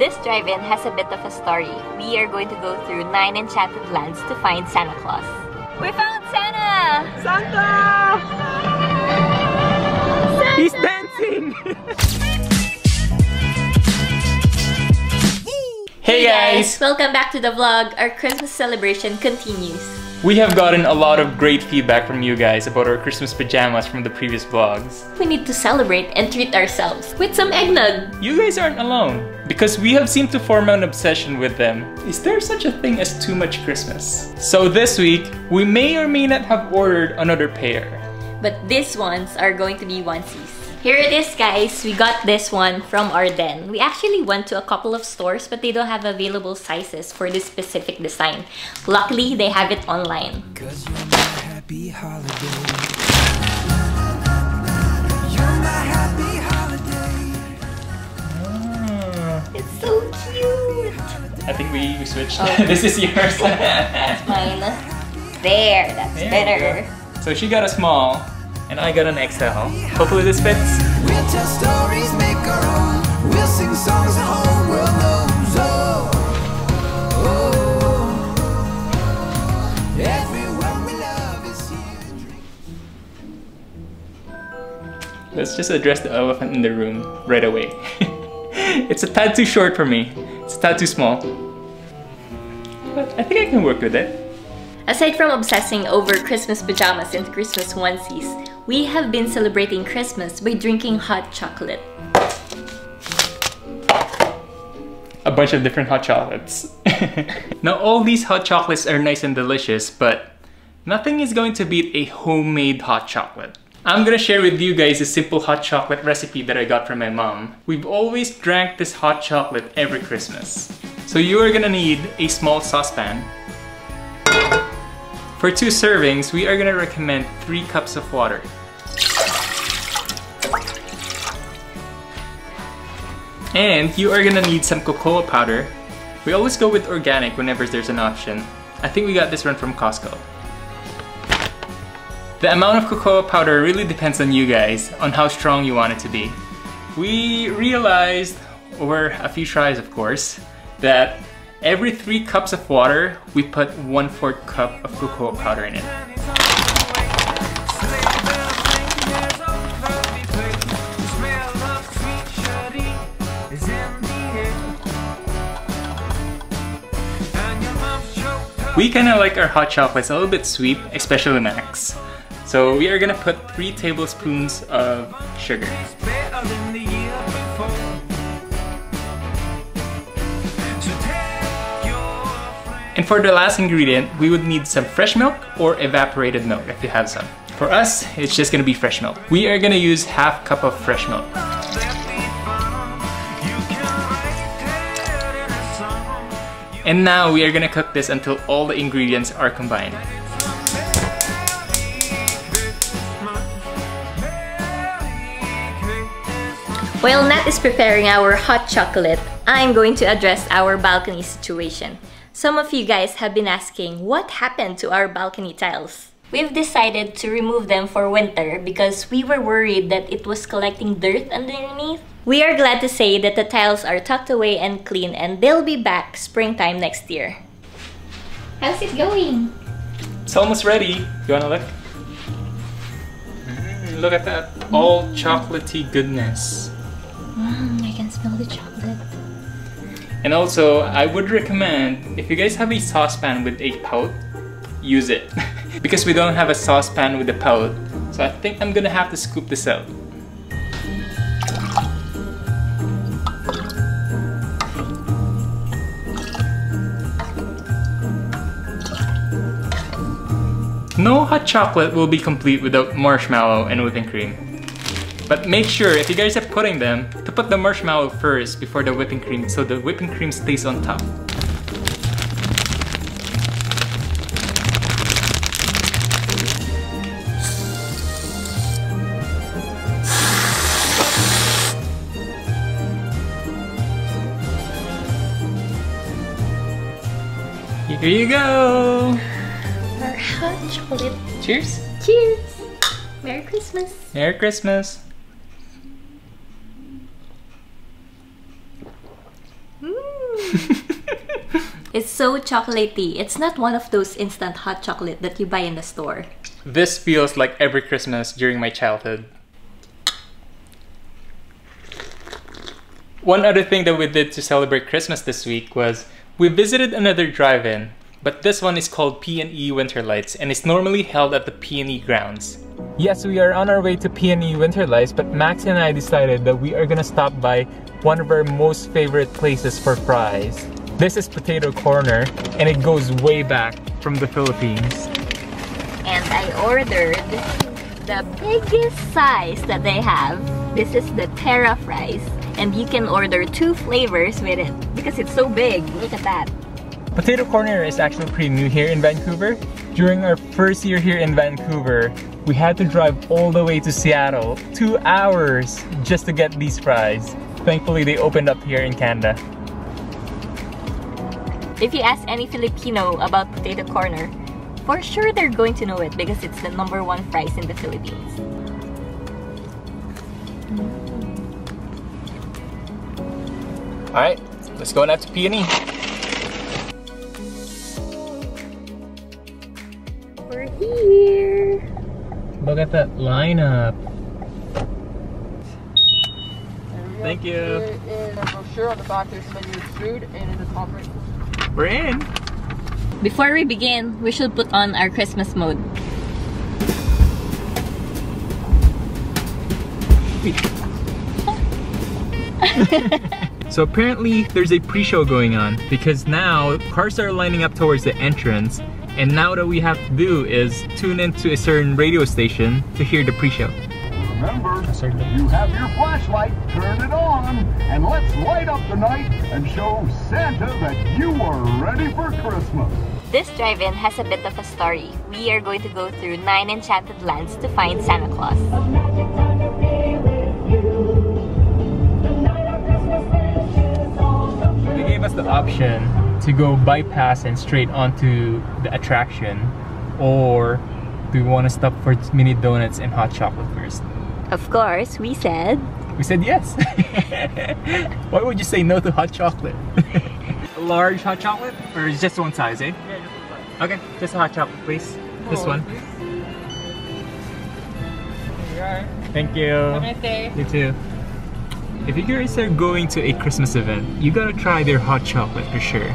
This drive-in has a bit of a story. We are going to go through 9 Enchanted Lands to find Santa Claus. We found Santa! Santa! Santa! He's dancing! Hey guys! Welcome back to the vlog. Our Christmas celebration continues. We have gotten a lot of great feedback from you guys about our Christmas pajamas from the previous vlogs. We need to celebrate and treat ourselves with some eggnog. You guys aren't alone, because we have seemed to form an obsession with them. Is there such a thing as too much Christmas? So this week, we may or may not have ordered another pair. But these ones are going to be onesies. Here it is, guys. We got this one from Arden. We actually went to a couple of stores, but they don't have available sizes for this specific design. Luckily, they have it online. It's so cute. I think we switched. Okay. This is yours. That's mine. There, that's better. So she got a small. And I got an XL. Hopefully this fits. We'll tell stories, make our own. We'll sing songs the whole world knows. Oh, oh. Everyone we love is here. Let's just address the elephant in the room right away. It's a tad too short for me. It's a tad too small. But I think I can work with it. Aside from obsessing over Christmas pajamas and Christmas onesies, we have been celebrating Christmas by drinking hot chocolate. A bunch of different hot chocolates. Now all these hot chocolates are nice and delicious, but nothing is going to beat a homemade hot chocolate. I'm gonna share with you guys a simple hot chocolate recipe that I got from my mom. We've always drank this hot chocolate every Christmas. So you are gonna need a small saucepan. For 2 servings, we are going to recommend 3 cups of water. And you are going to need some cocoa powder. We always go with organic whenever there's an option. I think we got this one from Costco. The amount of cocoa powder really depends on you guys, on how strong you want it to be. We realized, over a few tries of course, that every 3 cups of water, we put 1/4 cup of cocoa powder in it. We kinda like our hot chocolates a little bit sweet, especially Max. So we are gonna put 3 tablespoons of sugar. And for the last ingredient, we would need some fresh milk or evaporated milk if you have some. For us, it's just gonna be fresh milk. We are gonna use 1/2 cup of fresh milk. And now we are gonna cook this until all the ingredients are combined. While Nat is preparing our hot chocolate, I'm going to address our balcony situation. Some of you guys have been asking, what happened to our balcony tiles? We've decided to remove them for winter because we were worried that it was collecting dirt underneath. We are glad to say that the tiles are tucked away and clean, and they'll be back springtime next year. How's it going? It's almost ready. You wanna look? Look at that. All chocolatey goodness. I can smell the chocolate. And also, I would recommend, if you guys have a saucepan with a pout, use it. Because we don't have a saucepan with a pout, so I think I'm gonna have to scoop this out. No hot chocolate will be complete without marshmallow and whipping cream. But make sure, if you guys are putting them, to put the marshmallow first before the whipping cream, so the whipping cream stays on top. Here you go! Our hot chocolate. Cheers! Cheers! Merry Christmas! Merry Christmas! It's so chocolatey. It's not one of those instant hot chocolate that you buy in the store. This feels like every Christmas during my childhood. One other thing that we did to celebrate Christmas this week was we visited another drive-in, but this one is called PNE Winter Lights and it's normally held at the PNE grounds. Yes, we are on our way to PNE Winter Lights, but Max and I decided that we are gonna stop by one of our most favorite places for fries. This is Potato Corner and it goes way back from the Philippines. And I ordered the biggest size that they have. This is the Terra fries and you can order 2 flavors with it because it's so big. Look at that. Potato Corner is actually pretty new here in Vancouver. During our first year here in Vancouver, we had to drive all the way to Seattle, 2 hours, just to get these fries. Thankfully, they opened up here in Canada. If you ask any Filipino about Potato Corner, for sure they're going to know it because it's the #1 fries in the Philippines. Alright, let's go now to PNE. We're here! Look at that lineup! Thank you! And a brochure on the back, there's menu of food and in the conference. We're in! Before we begin, we should put on our Christmas mode. So apparently there's a pre-show going on because now cars are lining up towards the entrance, and now that we have to do is tune into a certain radio station to hear the pre-show. Remember, you have your flashlight, turn it on, and let's light up the night and show Santa that you are ready for Christmas. This drive-in has a bit of a story. We are going to go through 9 Enchanted Lands to find Santa Claus. Us the option to go bypass and straight onto the attraction, or do we want to stop for mini donuts and hot chocolate first? Of course, we said yes. Why would you say no to hot chocolate? A large hot chocolate, or is just one size, eh? Yeah, just one size. Okay, just a hot chocolate, please. Oh, this one. Please. Here you are. Thank you. Have a nice day. You too. If you guys are going to a Christmas event, you gotta try their hot chocolate for sure.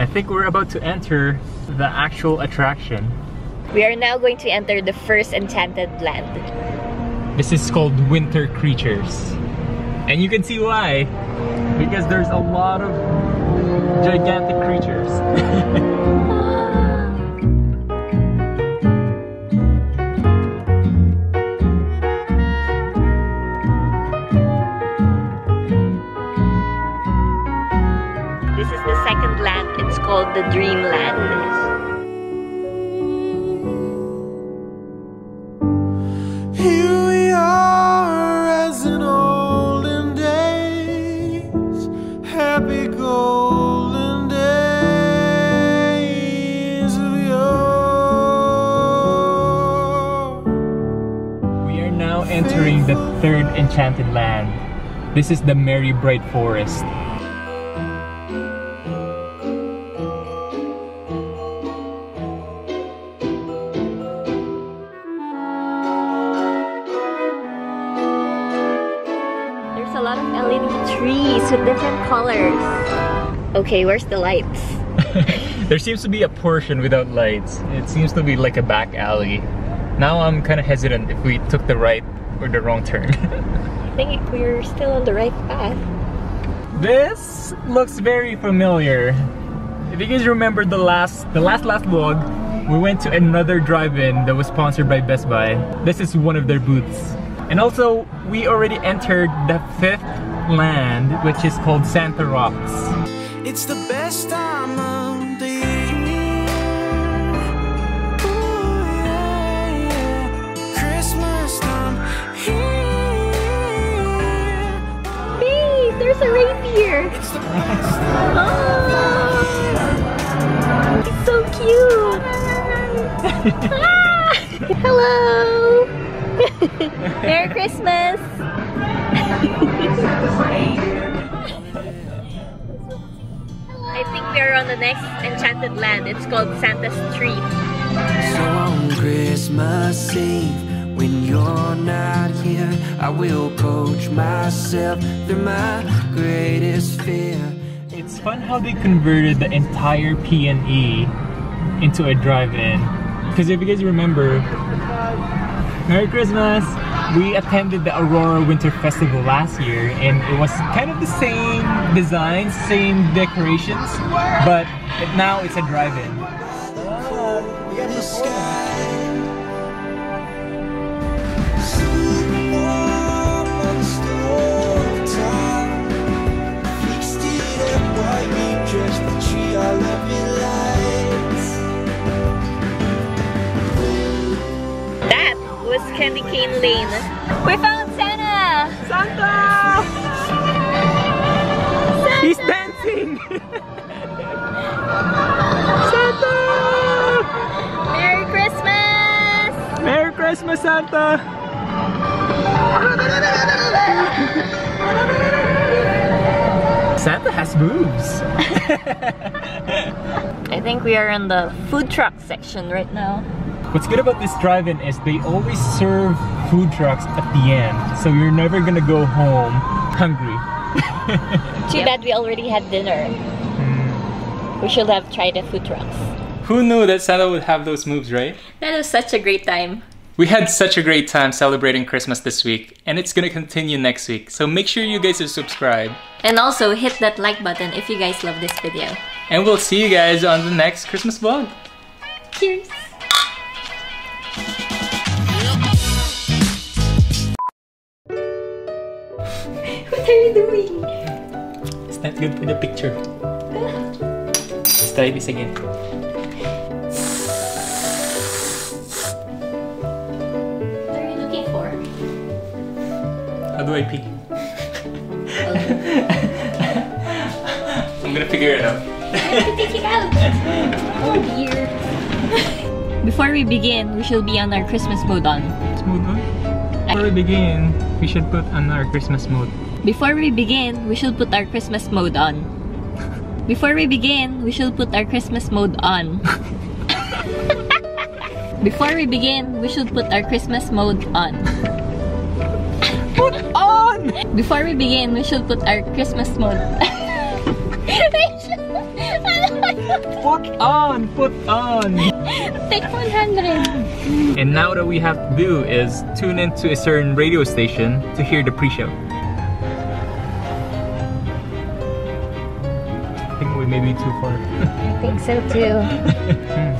I think we're about to enter the actual attraction. We are now going to enter the first Enchanted Land. This is called Winter Creatures. And you can see why. Because there's a lot of gigantic creatures. Called the Dreamland. Here we are as in olden days, happy golden days of yore. We are now entering the third Enchanted Land. This is the Merry Bright Forest. With different colors. Okay, where's the lights? There seems to be a portion without lights. It seems to be like a back alley. Now I'm kind of hesitant if we took the right or the wrong turn. I think we're still on the right path. This looks very familiar. If you guys remember the last vlog, we went to another drive-in that was sponsored by Best Buy. This is one of their booths. And also, we already entered the 5th land, which is called Santa Rocks. It's the best time of the year. Ooh, yeah, yeah. Christmas time here. Hey, there's a reindeer. It's the best time. Oh, it's so cute. Ah, hello. Merry Christmas. we are on the next Enchanted Land. It's called Santa's Tree. So on Christmas Eve, when you're not here, I will coach myself through my greatest fear. It's fun how they converted the entire PNE into a drive-in. Because if you guys remember, Merry Christmas! We attended the Aurora Winter Festival last year, and it was kind of the same design, same decorations, but now it's a drive-in. That was Candy Cane Lane. We found Santa! Santa! Santa! He's dancing! Santa! Merry Christmas! Merry Christmas, Santa! Santa has boobs. I think we are in the food truck section right now. What's good about this drive-in is they always serve food trucks at the end, so you're never gonna go home hungry. Too bad we already had dinner. We should have tried the food trucks. Who knew that Santa would have those moves, right? That was such a great time. We had such a great time celebrating Christmas this week, and it's gonna continue next week, so make sure you guys are subscribed. And also hit that like button if you guys love this video. And we'll see you guys on the next Christmas vlog. Cheers! What are you doing? It's not good for the picture. Let's try this again. How do I pee? I'm gonna figure it out. I have to take it out! Oh dear. Before we begin, we should be on our Christmas mode on. Mode on? Before we begin, we should put on our Christmas mode. Before we begin, we should put our Christmas mode on. Before we begin, we should put our Christmas mode on. Before we begin, we should put our Christmas mode on. Put on! Before we begin, we should put our Christmas mode. Put on! Put on! Take 100! And now what we have to do is tune into a certain radio station to hear the pre-show. I think we may be too far. I think so too.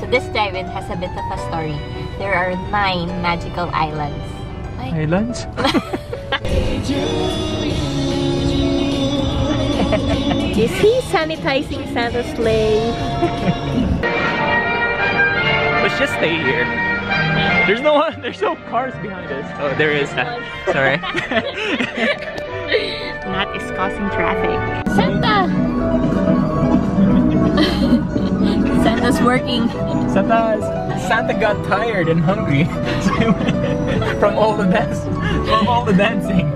So this drive-in has a bit of a story. There are 9 magical islands. Islands? Is he sanitizing Santa's sleigh? Let's just stay here. There's no one. There's no cars behind us. Oh, there is. Sorry. Nat is causing traffic. Santa. Santa's working. Santa got tired and hungry from all the dancing.